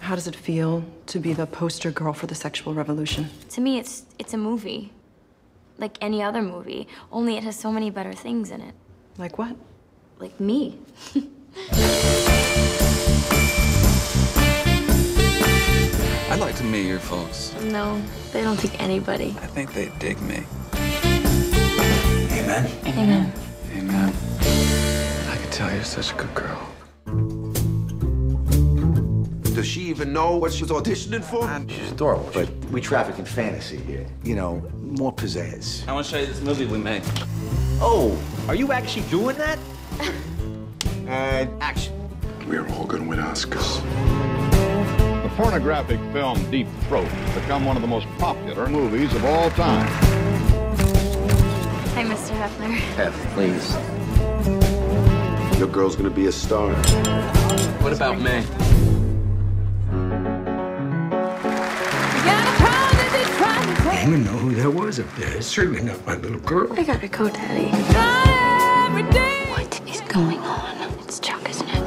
How does it feel to be the poster girl for the sexual revolution? To me, it's a movie. Like any other movie, only it has so many better things in it. Like what? Like me. I'd like to meet your folks. No, they don't think anybody. I think they dig me. Amen. Amen. Amen. I can tell you're such a good girl. Does she even know what she's auditioning for? She's adorable, but we traffic in fantasy here. You know, more pizzazz. I want to show you this movie we made. Oh, are you actually doing that? Action. We're all gonna win Oscars. The pornographic film Deep Throat has become one of the most popular movies of all time. Hi, Mr. Hefner. Hef, please. Your girl's gonna be a star. What about me? I don't even know who that was up there. It's certainly not my little girl. I gotta go, Daddy. What is going on? It's Chuck, isn't it?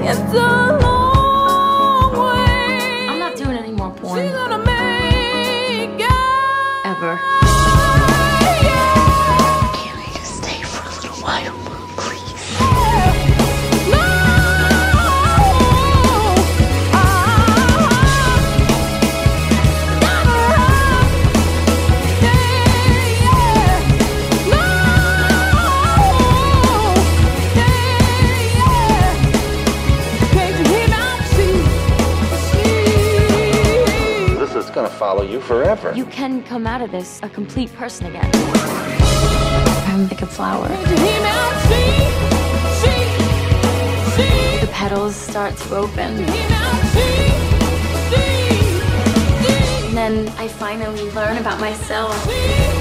It's a long way. I'm not doing any more porn. She's gonna make it. Ever. Can we just stay for a little while, Mom, please? It's gonna follow you forever. You can come out of this a complete person again. I'm like a flower. The petals start to open. And then I finally learn about myself.